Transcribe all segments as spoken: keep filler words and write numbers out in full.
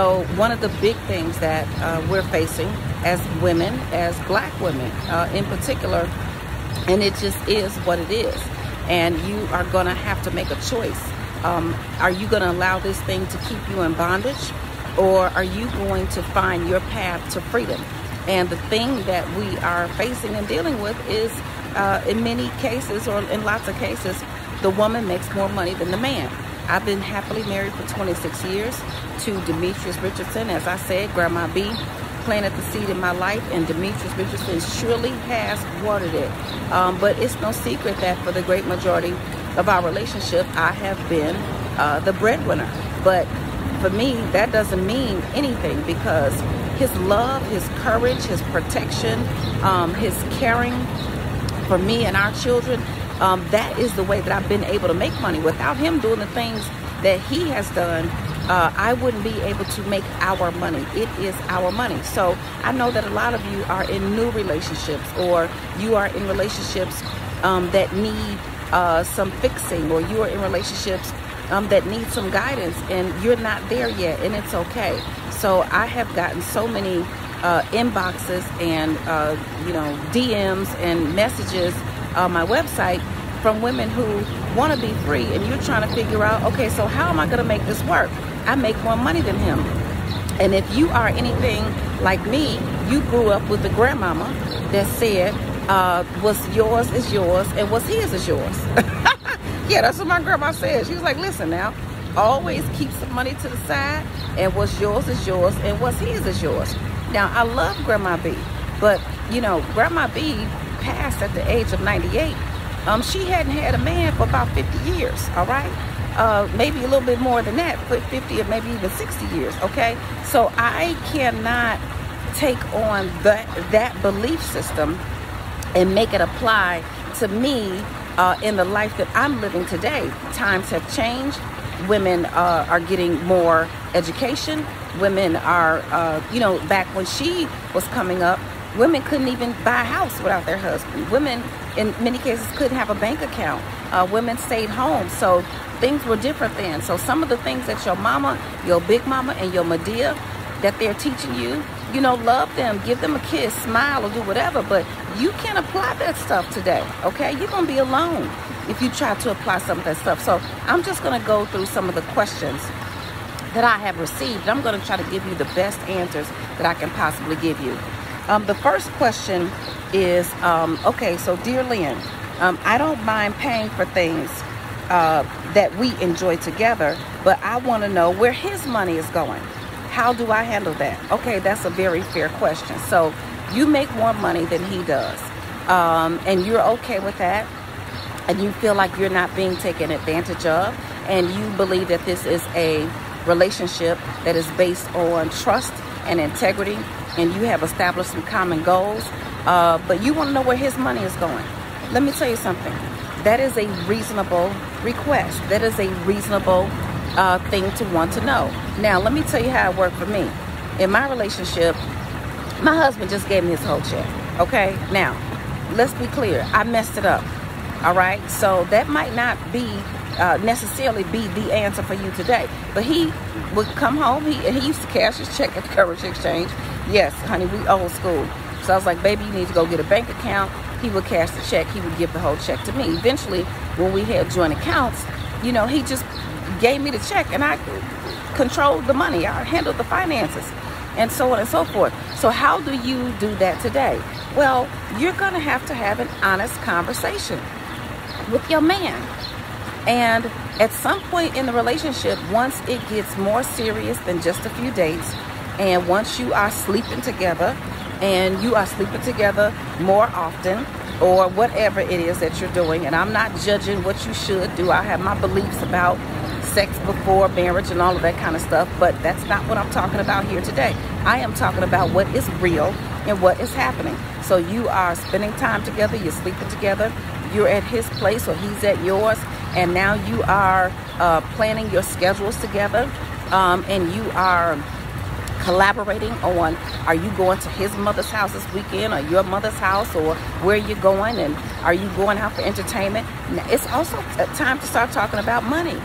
So one of the big things that uh, we're facing as women, as black women uh, in particular, and it just is what it is. And you are going to have to make a choice. Um, are you going to allow this thing to keep you in bondage? Or are you going to find your path to freedom? And the thing that we are facing and dealing with is, uh, in many cases, or in lots of cases, the woman makes more money than the man. I've been happily married for twenty-six years to Demetrius Richardson. As I said, Grandma B planted the seed in my life, and Demetrius Richardson surely has watered it. Um, but it's no secret that for the great majority of our relationship, I have been uh, the breadwinner. But for me, that doesn't mean anything, because his love, his courage, his protection, um, his caring for me and our children, Um, that is the way that I've been able to make money. Without him doing the things that he has done, uh, I wouldn't be able to make our money. It is our money. So I know that a lot of you are in new relationships, or you are in relationships um, that need uh, some fixing, or you are in relationships um, that need some guidance, and you're not there yet, and it's okay. So I have gotten so many uh, inboxes and uh, you know, D Ms and messages on my website from women who want to be free, and you're trying to figure out, okay, so how am I going to make this work? I make more money than him. And if you are anything like me, you grew up with a grandmama that said, uh, what's yours is yours, and what's his is yours. Yeah, that's what my grandma said. She was like, listen now, always keep some money to the side, and what's yours is yours, and what's his is yours. Now, I love Grandma B, but, you know, Grandma B passed at the age of ninety-eight. Um, she hadn't had a man for about fifty years, all right? Uh, maybe a little bit more than that, fifty or maybe even sixty years, okay? So I cannot take on that, that belief system and make it apply to me uh, in the life that I'm living today. Times have changed. Women uh, are getting more education. Women are, uh, you know, back when she was coming up, women couldn't even buy a house without their husband. Women, in many cases, couldn't have a bank account. Uh, women stayed home, so things were different then. So some of the things that your mama, your big mama, and your Madea, that they're teaching you, you know, love them, give them a kiss, smile, or do whatever, but you can't apply that stuff today, okay? You're going to be alone if you try to apply some of that stuff. So I'm just going to go through some of the questions that I have received. I'm going to try to give you the best answers that I can possibly give you. Um, the first question is, um, okay, so dear Lynn, um, I don't mind paying for things uh, that we enjoy together, but I want to know where his money is going. How do I handle that? Okay, that's a very fair question. So you make more money than he does, um, and you're okay with that, and you feel like you're not being taken advantage of, and you believe that this is a relationship that is based on trust and integrity, and you have established some common goals, uh, but you want to know where his money is going. Let me tell you something. That is a reasonable request. That is a reasonable uh, thing to want to know. Now, let me tell you how it worked for me. In my relationship, my husband just gave me his whole check, okay? Now, let's be clear. I messed it up, all right? So that might not be Uh, necessarily be the answer for you today, but he would come home. He he used to cash his check at the Courage Exchange. Yes, honey, we old school. So I was like, baby, you need to go get a bank account. He would cash the check. He would give the whole check to me. Eventually, when we had joint accounts, you know, he just gave me the check, and I controlled the money. I handled the finances, and so on and so forth. So how do you do that today? Well, you're going to have to have an honest conversation with your man. And at some point in the relationship, once it gets more serious than just a few dates, and once you are sleeping together, and you are sleeping together more often, or whatever it is that you're doing, and I'm not judging what you should do. I have my beliefs about sex before marriage and all of that kind of stuff, but that's not what I'm talking about here today. I am talking about what is real and what is happening. So you are spending time together, you're sleeping together, you're at his place or he's at yours, and now you are uh, planning your schedules together, um, and you are collaborating on, are you going to his mother's house this weekend, or your mother's house, or where you're going, and are you going out for entertainment? Now, it's also time to start talking about money,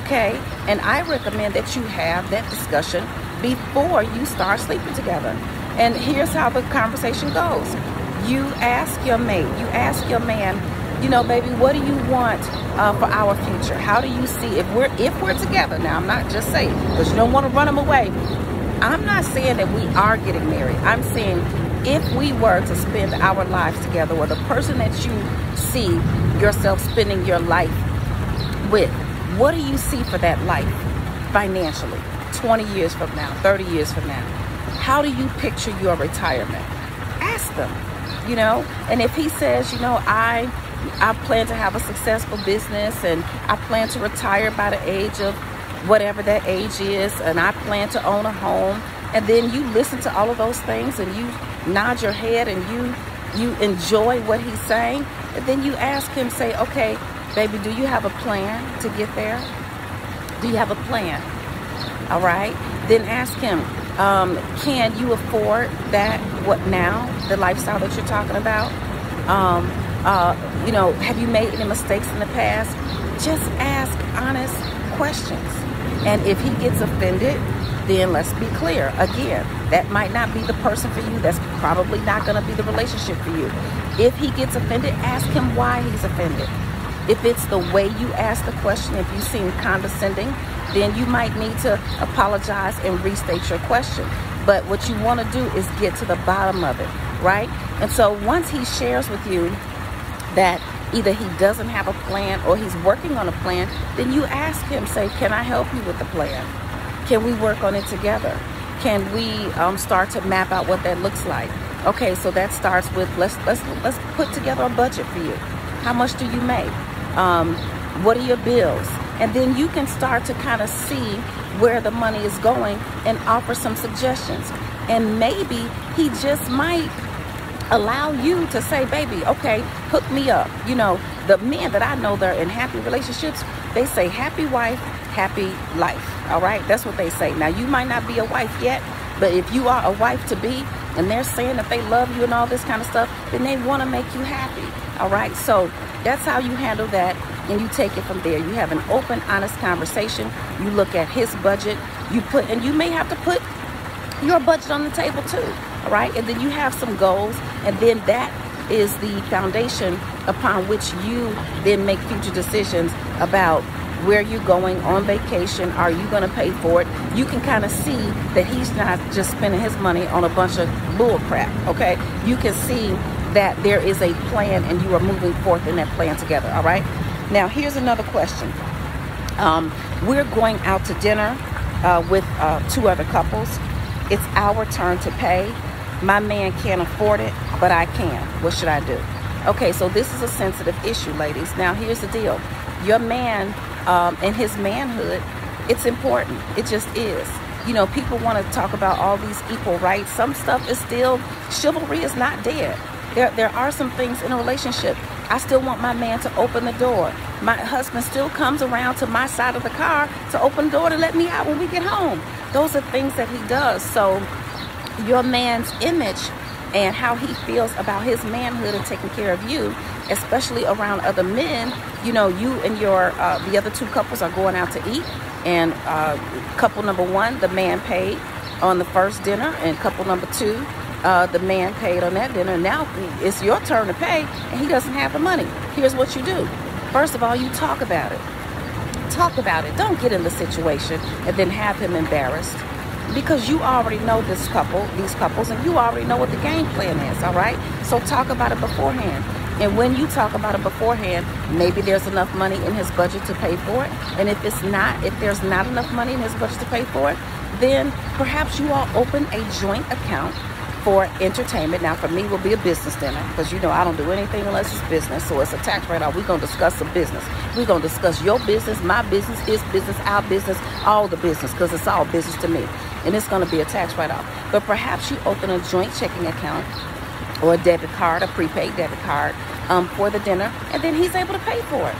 okay? And I recommend that you have that discussion before you start sleeping together. And here's how the conversation goes. You ask your mate, you ask your man, you know, baby, what do you want uh, for our future? How do you see if we're if we're together? Now, I'm not just saying, because you don't want to run them away. I'm not saying that we are getting married. I'm saying if we were to spend our lives together, or the person that you see yourself spending your life with, what do you see for that life financially? twenty years from now, thirty years from now, how do you picture your retirement? Ask them, you know, and if he says, you know, I I plan to have a successful business, and I plan to retire by the age of whatever that age is, and I plan to own a home, and then you listen to all of those things and you nod your head and you you enjoy what he's saying, and then you ask him, say, okay, baby, do you have a plan to get there? Do you have a plan? All right, then ask him, um, can you afford that, what now, the lifestyle that you're talking about? Um, Uh, you know, have you made any mistakes in the past? Just ask honest questions. And if he gets offended, then let's be clear. Again, that might not be the person for you. That's probably not going to be the relationship for you. If he gets offended, ask him why he's offended. If it's the way you ask the question, if you seem condescending, then you might need to apologize and restate your question. But what you want to do is get to the bottom of it, right? And so once he shares with you that either he doesn't have a plan or he's working on a plan, then you ask him, say, can I help you with the plan? Can we work on it together? Can we um, start to map out what that looks like? Okay, so that starts with, let's let's let's put together a budget for you. How much do you make? Um, what are your bills? And then you can start to kind of see where the money is going and offer some suggestions. And maybe he just might allow you to say, baby, okay, hook me up. You know, the men that I know, they're in happy relationships, they say happy wife, happy life. All right, that's what they say. Now, you might not be a wife yet, but if you are a wife to be, and they're saying that they love you and all this kind of stuff, then they want to make you happy. All right, so that's how you handle that, and you take it from there. You have an open, honest conversation. You look at his budget. You put, and you may have to put your budget on the table too. All right, and then you have some goals, and then that is the foundation upon which you then make future decisions about where you're going on vacation. Are you going to pay for it? You can kind of see that he's not just spending his money on a bunch of bull crap. Okay, you can see that there is a plan, and you are moving forth in that plan together. All right, now here's another question. Um, we're going out to dinner uh, with uh, two other couples. It's our turn to pay. My man can't afford it, but I can. What should I do? Okay, so this is a sensitive issue, ladies. Now, here's the deal. Your man um, and his manhood, it's important. It just is. You know, people want to talk about all these equal rights. Some stuff is still, chivalry is not dead. There, there are some things in a relationship. I still want my man to open the door. My husband still comes around to my side of the car to open the door to let me out when we get home. Those are things that he does. So your man's image and how he feels about his manhood and taking care of you, especially around other men, you know, you and your, uh, the other two couples are going out to eat, and uh, couple number one, the man paid on the first dinner, and couple number two, uh, the man paid on that dinner. Now it's your turn to pay, and he doesn't have the money. Here's what you do. First of all, you talk about it. Talk about it. Don't get in the situation and then have him embarrassed, because you already know this couple, these couples, and you already know what the game plan is, all right? So talk about it beforehand. And when you talk about it beforehand, maybe there's enough money in his budget to pay for it. And if it's not, if there's not enough money in his budget to pay for it, then perhaps you all open a joint account for entertainment. Now, for me, will be a business dinner, because you know I don't do anything unless it's business, so it's a tax write-off. We're going to discuss some business. We're going to discuss your business, my business, his business, our business, all the business, because it's all business to me, and it's going to be a tax write-off. But perhaps you open a joint checking account or a debit card, a prepaid debit card, um, for the dinner, and then he's able to pay for it.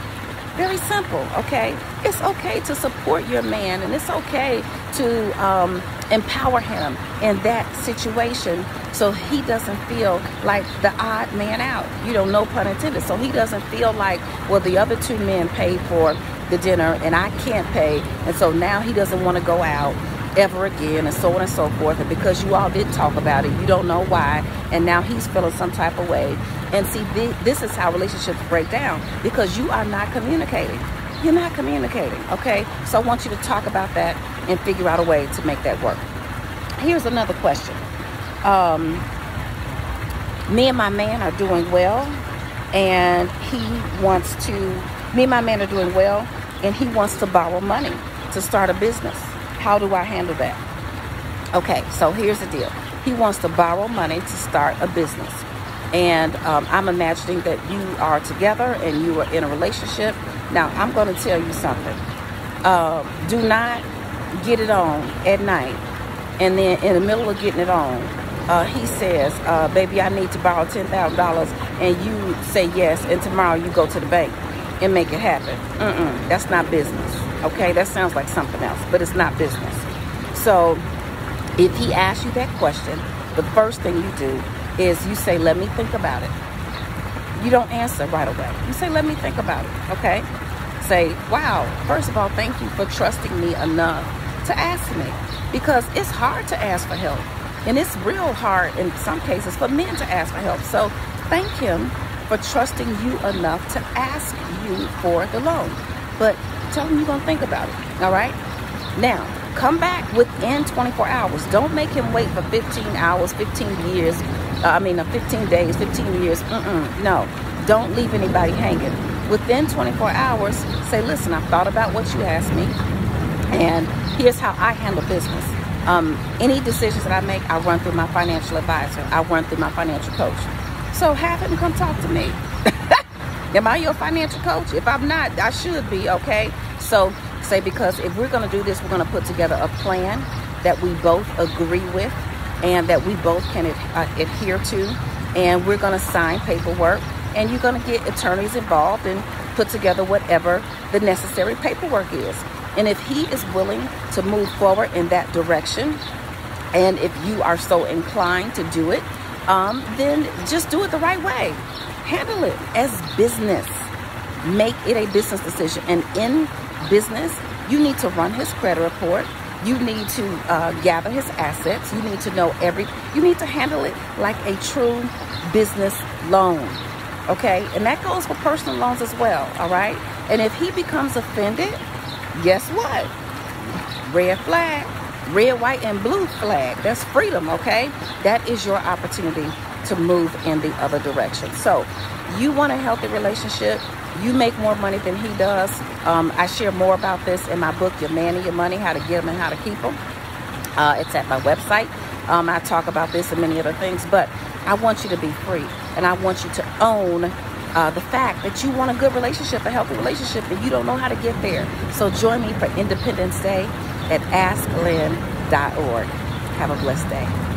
Very simple, okay? It's okay to support your man, and it's okay to um, empower him in that situation so he doesn't feel like the odd man out. You know, no pun intended. So he doesn't feel like, well, the other two men paid for the dinner and I can't pay, and so now he doesn't want to go out. ever again, and so on and so forth. And because you all did talk about it, you don't know why, and now he's feeling some type of way. And see, this is how relationships break down, because you are not communicating. You're not communicating, okay? So I want you to talk about that and figure out a way to make that work. Here's another question. Um, me and my man are doing well, and he wants to, me and my man are doing well, and he wants to borrow money to start a business. How do I handle that? Okay, so here's the deal. He wants to borrow money to start a business. And um, I'm imagining that you are together and you are in a relationship. Now, I'm going to tell you something. Uh, do not get it on at night. And then in the middle of getting it on, uh, he says, uh, baby, I need to borrow ten thousand dollars. And you say yes. And tomorrow you go to the bank and make it happen. Mm-mm, that's not business. Okay, that sounds like something else, but it's not business. So if he asks you that question, the first thing you do is you say, let me think about it. You don't answer right away. You say, let me think about it, okay? Say, wow, first of all, thank you for trusting me enough to ask me, because it's hard to ask for help. And it's real hard in some cases for men to ask for help. So thank him for trusting you enough to ask you for the loan. But tell them you're going to think about it, all right? Now, come back within twenty-four hours. Don't make him wait for fifteen hours, fifteen years, uh, I mean, uh, fifteen days, fifteen years. Mm-mm, no, don't leave anybody hanging. Within twenty-four hours, say, listen, I've thought about what you asked me, and here's how I handle business. Um, any decisions that I make, I run through my financial advisor. I run through my financial coach. So have him come talk to me. Am I your financial coach? If I'm not, I should be, okay? So say, because if we're going to do this, we're going to put together a plan that we both agree with and that we both can ad uh, adhere to. And we're going to sign paperwork, and you're going to get attorneys involved and put together whatever the necessary paperwork is. And if he is willing to move forward in that direction, and if you are so inclined to do it, um, then just do it the right way. Handle it as business. Make it a business decision. And in business, you need to run his credit report. You need to uh, gather his assets. You need to know every, you need to handle it like a true business loan, okay? And that goes for personal loans as well, all right? And if he becomes offended, guess what? Red flag, red, white, and blue flag. That's freedom, okay? That is your opportunity to move in the other direction. So you want a healthy relationship. You make more money than he does. Um, I share more about this in my book, Your Man and Your Money, How to Get Them and How to Keep Them. Uh, it's at my website. Um, I talk about this and many other things, but I want you to be free, and I want you to own uh, the fact that you want a good relationship, a healthy relationship, and you don't know how to get there. So join me for Independence Day at Ask Lynn dot org. Have a blessed day.